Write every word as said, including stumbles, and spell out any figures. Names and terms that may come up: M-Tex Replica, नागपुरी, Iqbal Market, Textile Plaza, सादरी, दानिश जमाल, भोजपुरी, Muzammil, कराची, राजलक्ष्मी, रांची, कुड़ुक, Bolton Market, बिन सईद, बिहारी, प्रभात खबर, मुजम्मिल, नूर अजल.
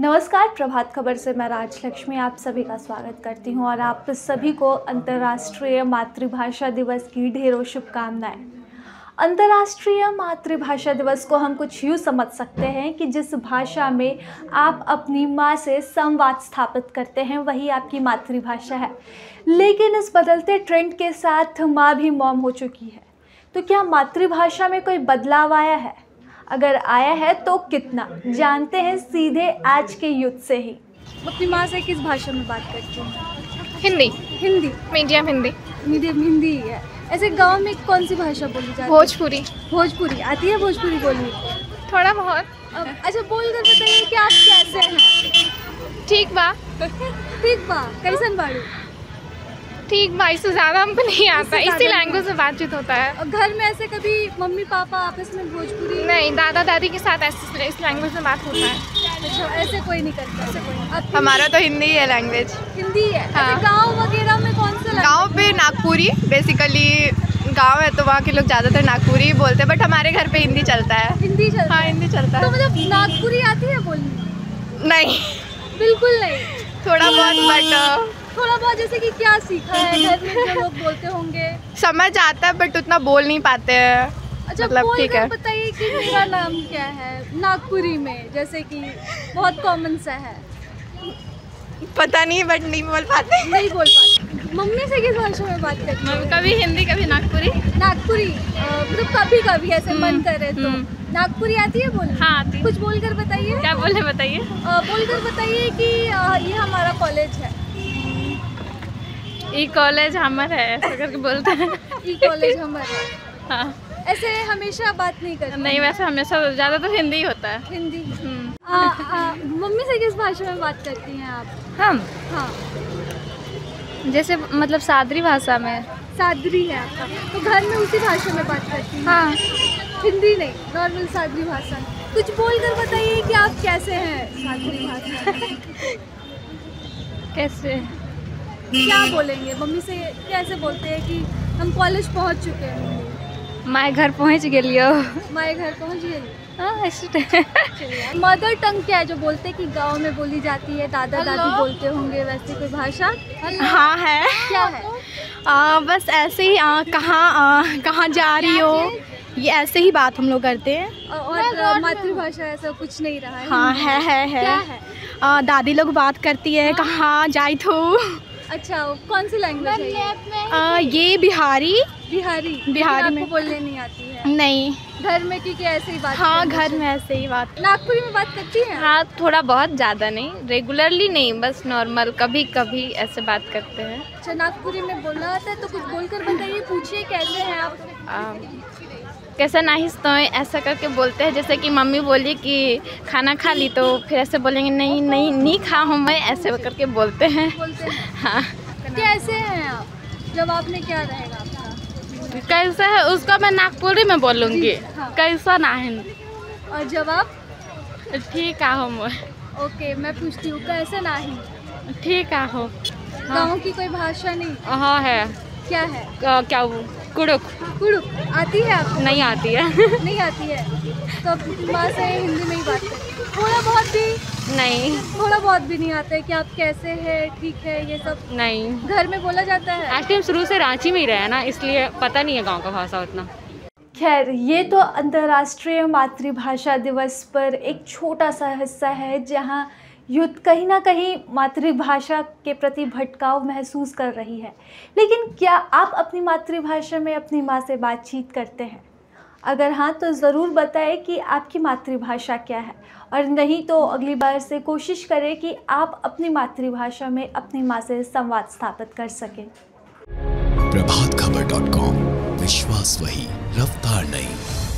नमस्कार, प्रभात खबर से मैं राजलक्ष्मी आप सभी का स्वागत करती हूं और आप सभी को अंतर्राष्ट्रीय मातृभाषा दिवस की ढेरों शुभकामनाएं। अंतर्राष्ट्रीय मातृभाषा दिवस को हम कुछ यूँ समझ सकते हैं कि जिस भाषा में आप अपनी माँ से संवाद स्थापित करते हैं वही आपकी मातृभाषा है। लेकिन इस बदलते ट्रेंड के साथ माँ भी मॉम हो चुकी है, तो क्या मातृभाषा में कोई बदलाव आया है? अगर आया है तो कितना, जानते हैं सीधे आज के युद्ध से ही। अपनी माँ से किस भाषा में बात करती हूँ? हिंदी। हिंदी मीडियम हिंदी मीडियम हिंदी है। ऐसे गांव में कौन सी भाषा बोली जाती है? भोजपुरी। भोजपुरी आती है? भोजपुरी बोलनी थोड़ा बहुत। अच्छा, बोल कर बताइए कि आप कैसे हैं? ठीक बा। ठीक बा कैसन बाड़ू? ठीक भाई से ज़्यादा हमको नहीं आता, इसी लैंग्वेज में बातचीत होता है। और घर में ऐसे कभी मम्मी पापा आपस में भोजपुरी? नहीं, दादा दादी के साथ ऐसे इस लैंग्वेज में बात होता है। अच्छा, ऐसे कोई नहीं करता? ऐसे कोई नहीं। हमारा तो हिंदी है लैंग्वेज। हिंदी है। हाँ। गाँव वगैरह में कौन सा? गाँव पे नागपुरी, बेसिकली गाँव है तो वहाँ के लोग ज़्यादातर नागपुरी बोलते हैं, बट हमारे घर पे हिंदी चलता है। हिंदी चलता? हाँ हिंदी चलता है। तो मतलब नागपुरी आती है बोलनी? नहीं, बिल्कुल नहीं, थोड़ा बहुत। बट थोड़ा बहुत जैसे कि क्या सीखा है घर में जो लोग बोलते होंगे? समझ आता है बट उतना बोल नहीं पाते हैं। अच्छा, मतलब ठीक है। बताइए कि मेरा नाम क्या है नागपुरी में, जैसे कि बहुत कॉमन सा है। पता नहीं, बट नहीं बोल पाते। नहीं बोल पाते। मम्मी से किस भाषा में बात करती है? कभी हिंदी कभी नागपुरी। नागपुरी मतलब तो कभी कभी ऐसे मन करे तो। नागपुरी आती है बोलने? हाँ आती है। कुछ बोल कर बताइए। क्या बोले बताइए? बोल कर बताइए कि ये हमारा कॉलेज है। ई कॉलेज हमारा है, ऐसा करके बोलते हैं। ई कॉलेज हमारा। हाँ, ऐसे हमेशा बात नहीं करते? नहीं, वैसे हमेशा ज़्यादातर तो हिंदी होता है। हिंदी। आ, आ, मम्मी से किस भाषा में बात करती हैं आप? हम हाँ जैसे मतलब सादरी भाषा में। सादरी है आपका, तो घर में उसी भाषा में बात करती हैं? हाँ, हिंदी नहीं, नॉर्मल सादरी भाषा। कुछ बोल कर बताइए कि आप कैसे हैं सादरी भाषा। कैसे क्या बोलेंगे मम्मी से? कैसे बोलते हैं कि हम कॉलेज पहुंच चुके हैं? माय घर पहुंच गेलियो। माय घर पहुंच गेलियो। मदर टंग क्या है जो बोलते हैं कि गांव में बोली जाती है, दादा दादी बोलते होंगे, वैसे कोई भाषा? हाँ है। क्या है? आ, बस ऐसे ही कहाँ कहाँ जा रही हो, ये ऐसे ही बात हम लोग करते हैं। और मातृभाषा ऐसा कुछ नहीं रहा है? हाँ है है है। दादी लोग बात करती है कहाँ जाए तो। अच्छा, कौन सी लैंग्वेज है ये? आ, ये बिहारी। बिहारी बिहारी में बोलने नहीं आती है? नहीं, घर में क्योंकि ऐसे ही बात। हाँ, घर में ऐसे ही बात। नागपुरी में बात करती है? हाँ थोड़ा बहुत, ज़्यादा नहीं, रेगुलरली नहीं, बस नॉर्मल कभी कभी ऐसे बात करते हैं। अच्छा, नागपुरी में बोलना आता है तो कुछ बोल कर बताइए, पूछिए कैसे हैं आप। आ, कैसा नाहिस तो ऐसा करके बोलते हैं। जैसे कि मम्मी बोली कि खाना खा ली तो फिर ऐसे बोलेंगे नहीं नहीं नहीं खा हूँ मैं, ऐसे करके बोलते हैं। बोलते हैं। हाँ। कैसे हैं आप? जवाब में क्या रहेगा आपका? कैसा है उसको मैं नागपुरी में बोलूँगी। हाँ। कैसा ना है? और जवाब? ठीक आहो मैं। ओके, मैं पूछती हूँ कैसे ना ही? ठीक आहो। गाँव की कोई भाषा नहीं? हाँ है। क्या है? क्या वो कुड़ुक? कुड़ुक आती है आपको? नहीं आती है। नहीं आती है, तो अपनी माँ से हिंदी में ही बात करें। थोड़ा बहुत भी नहीं? थोड़ा बहुत भी नहीं आता है कि आप कैसे हैं, ठीक है, ये सब नहीं घर में बोला जाता है। एक्चुअली शुरू से रांची में ही रहे हैं ना, इसलिए पता नहीं है गांव का भाषा उतना। खैर, ये तो अंतर्राष्ट्रीय मातृभाषा दिवस पर एक छोटा सा हिस्सा है जहाँ युद्ध कहीं ना कहीं मातृभाषा के प्रति भटकाव महसूस कर रही है। लेकिन क्या आप अपनी मातृभाषा में अपनी माँ से बातचीत करते हैं? अगर हाँ तो ज़रूर बताएं कि आपकी मातृभाषा क्या है, और नहीं तो अगली बार से कोशिश करें कि आप अपनी मातृभाषा में अपनी माँ से संवाद स्थापित कर सकें। प्रभात खबर डॉट कॉम, विश्वास वही रफ्तार नहीं।